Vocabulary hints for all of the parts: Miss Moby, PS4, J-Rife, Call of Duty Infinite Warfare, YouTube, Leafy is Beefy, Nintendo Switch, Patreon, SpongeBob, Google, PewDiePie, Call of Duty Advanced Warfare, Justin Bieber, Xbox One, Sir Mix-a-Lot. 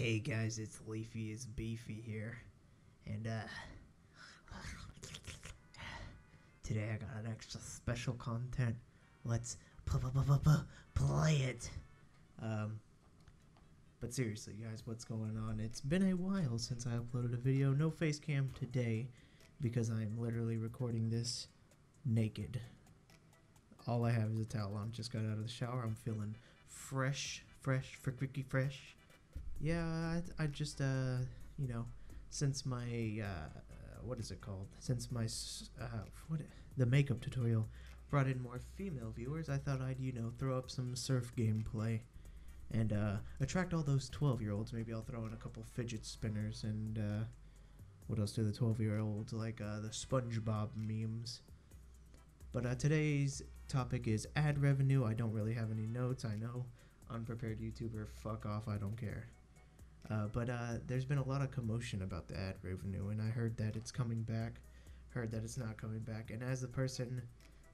Hey guys, it's Leafy is Beefy here, and today I got an extra special content. Let's play it. But seriously guys, what's going on? It's been a while since I uploaded a video. No face cam today because I'm literally recording this naked. All I have is a towel on. Just got out of the shower. I'm feeling fresh. Yeah, I just, you know, since my, what is it called? Since my, the makeup tutorial brought in more female viewers, I thought I'd, you know, throw up some surf gameplay and, attract all those 12-year-olds. Maybe I'll throw in a couple fidget spinners and, what else do the 12-year-olds like, the SpongeBob memes. But, today's topic is ad revenue. I don't really have any notes, I know. Unprepared YouTuber, fuck off, I don't care. There's been a lot of commotion about the ad revenue, and I heard that it's coming back, heard that it's not coming back, and as the person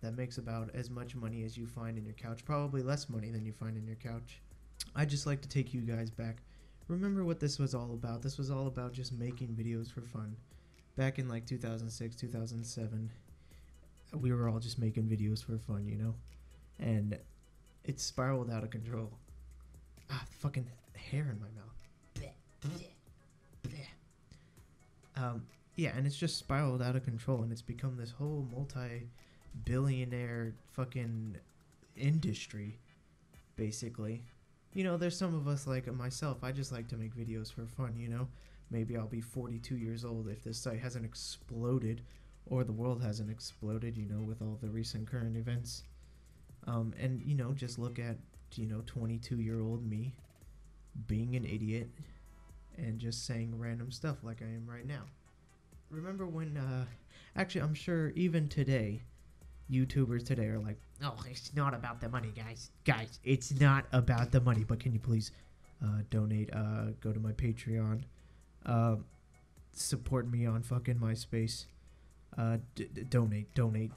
that makes about as much money as you find in your couch, probably less money than you find in your couch, I'd just like to take you guys back. Remember what this was all about. This was all about just making videos for fun. Back in like 2006, 2007, we were all just making videos for fun, you know? And it spiraled out of control. Ah, fucking hair in my mouth. Yeah, and it's just spiraled out of control, and it's become this whole multi-billionaire fucking industry, basically. You know, there's some of us like myself, I just like to make videos for fun, you know? Maybe I'll be 42 years old if this site hasn't exploded, or the world hasn't exploded, you know, with all the recent current events. And, you know, just look at, you know, 22-year-old me being an idiot and just saying random stuff like I am right now. Remember when, actually, I'm sure even today, YouTubers today are like, oh, it's not about the money, guys. Guys, it's not about the money, but can you please donate, go to my Patreon, support me on fucking MySpace. Donate to me,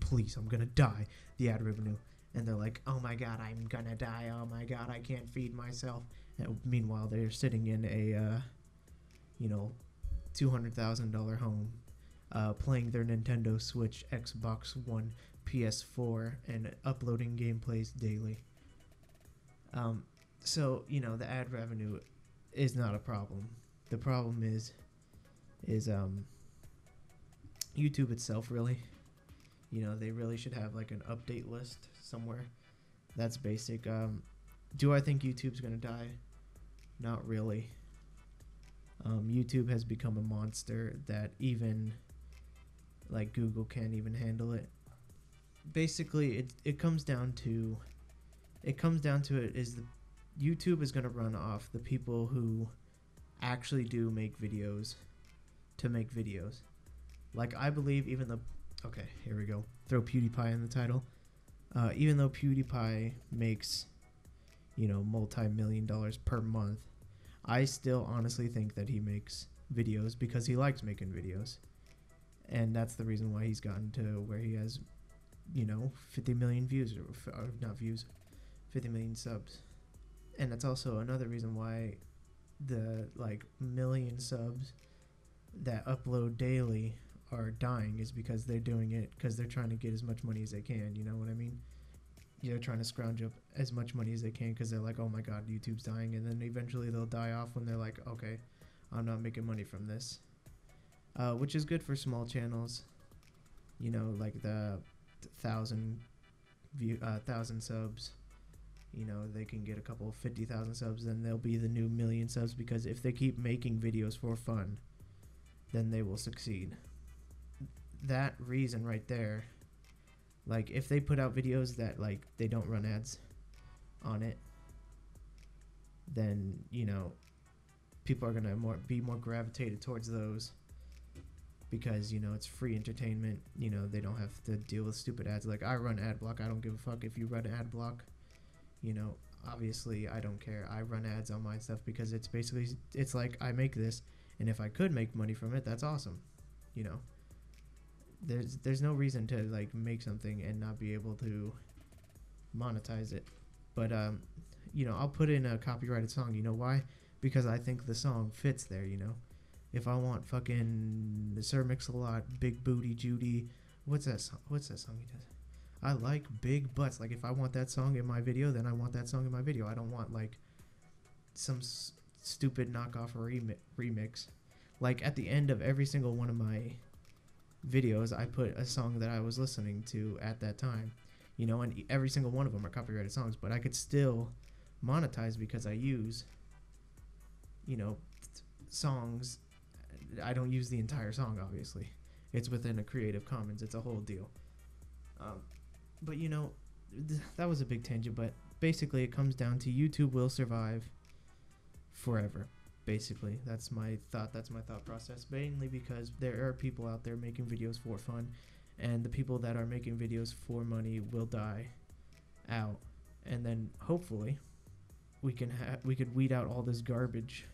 please. I'm gonna die. The ad revenue, and they're like, oh my god, I'm gonna die. Oh my god, I can't feed myself. And meanwhile, they're sitting in a, you know, $200,000 home, playing their Nintendo Switch, Xbox One, PS4, and uploading gameplays daily. So you know, the ad revenue is not a problem. The problem is YouTube itself, really. You know, they really should have like an update list somewhere. That's basic. Do I think YouTube's gonna die? Not really. YouTube has become a monster that even like Google can't even handle it. Basically, it comes down to it is the YouTube is gonna run off the people who actually do make videos to make videos. Like, I believe even though, okay, here we go, throw PewDiePie in the title. Even though PewDiePie makes, you know, multi-million dollars per month, I still honestly think that he makes videos because he likes making videos. And that's the reason why he's gotten to where he has, you know, 50 million views, or not views, 50 million subs. And that's also another reason why the, like, million subs that upload daily are dying, is because they're doing it because they're trying to get as much money as they can, you know what I mean? They're trying to scrounge up as much money as they can because they're like, oh my god, YouTube's dying, and then eventually they'll die off when they're like, okay, I'm not making money from this. Which is good for small channels, you know, like the 1,000 subs, you know, they can get a couple 50,000 subs, and they'll be the new million subs, because if they keep making videos for fun, then they will succeed. That reason right there, like if they put out videos that like they don't run ads on it, then you know people are gonna be more gravitated towards those, because you know it's free entertainment. You know, they don't have to deal with stupid ads. Like, I run ad block, I don't give a fuck if you run ad block, you know, obviously I don't care. I run ads on my stuff because it's basically, it's like, I make this, and if I could make money from it, that's awesome. You know, there's no reason to like make something and not be able to monetize it. But you know, I'll put in a copyrighted song. You know why? Because I think the song fits there, you know. If I want fucking Sir Mix-a-Lot, Big Booty Judy, what's that song? What's that song he does? I like big butts. Like, if I want that song in my video, then I want that song in my video. I don't want like some stupid knockoff or remix. Like, at the end of every single one of my videos, I put a song that I was listening to at that time, you know, and every single one of them are copyrighted songs, but I could still monetize because I use, you know, songs. I don't use the entire song, obviously. It's within a Creative Commons. It's a whole deal. But, you know, that was a big tangent, but basically it comes down to YouTube will survive forever. Basically, that's my thought. That's my thought process, mainly because there are people out there making videos for fun, and the people that are making videos for money will die out. And then hopefully we could weed out all this garbage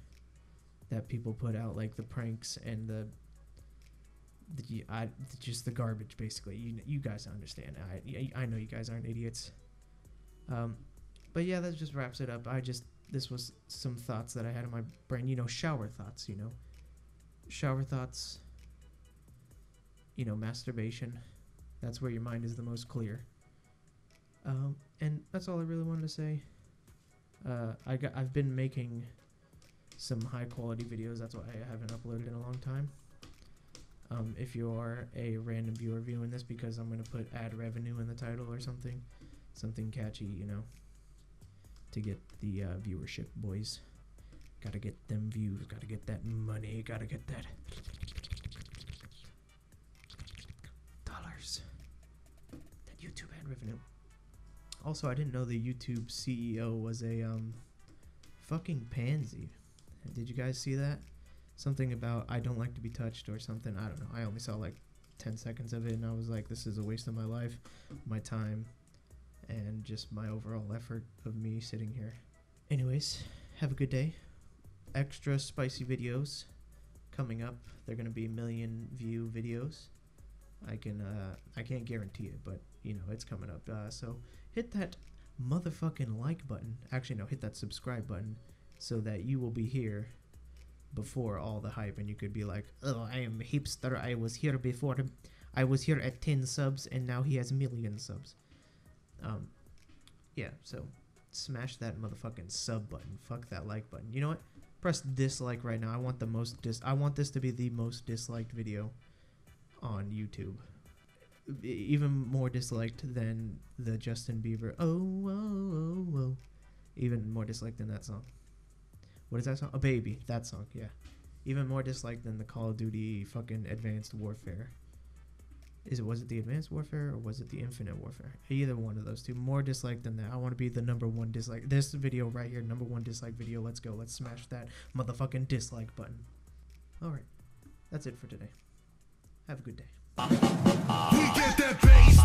that people put out, like the pranks and just the garbage. Basically, you guys understand. I know you guys aren't idiots. But yeah, that just wraps it up. This was some thoughts that I had in my brain, you know, shower thoughts, you know. Shower thoughts, you know, masturbation. That's where your mind is the most clear. And that's all I really wanted to say. I've been making some high-quality videos. That's why I haven't uploaded in a long time. If you are a random viewer viewing this, because I'm going to put ad revenue in the title or something. Something catchy, you know, to get the viewership, boys. Gotta get them views, gotta get that money, gotta get that dollars, that YouTube ad revenue. Also, I didn't know the YouTube CEO was a fucking pansy. Did you guys see that? Something about I don't like to be touched or something. I don't know, I only saw like 10 seconds of it and I was like, this is a waste of my life, my time, and just my overall effort of me sitting here. Anyways, have a good day. Extra spicy videos coming up. They're gonna be 1 million view videos. I can't guarantee it, but you know, it's coming up. So hit that motherfucking like button. Actually, no, hit that subscribe button so that you will be here before all the hype and you could be like, oh, I am a hipster, I was here before him. I was here at 10 subs and now he has a 1,000,000 subs. Yeah, so smash that motherfucking sub button. Fuck that like button. You know what? Press dislike right now. I want this to be the most disliked video on YouTube. Even more disliked than the Justin Bieber. Oh, oh, oh, oh. Even more disliked than that song. What is that song? Oh, baby. That song, yeah. Even more disliked than the Call of Duty fucking Advanced Warfare. Was it the Advanced Warfare or was it the Infinite Warfare? Either one of those two. More dislike than that. I want to be the #1 dislike. This video right here, #1 dislike video. Let's go. Let's smash that motherfucking dislike button. Alright. That's it for today. Have a good day.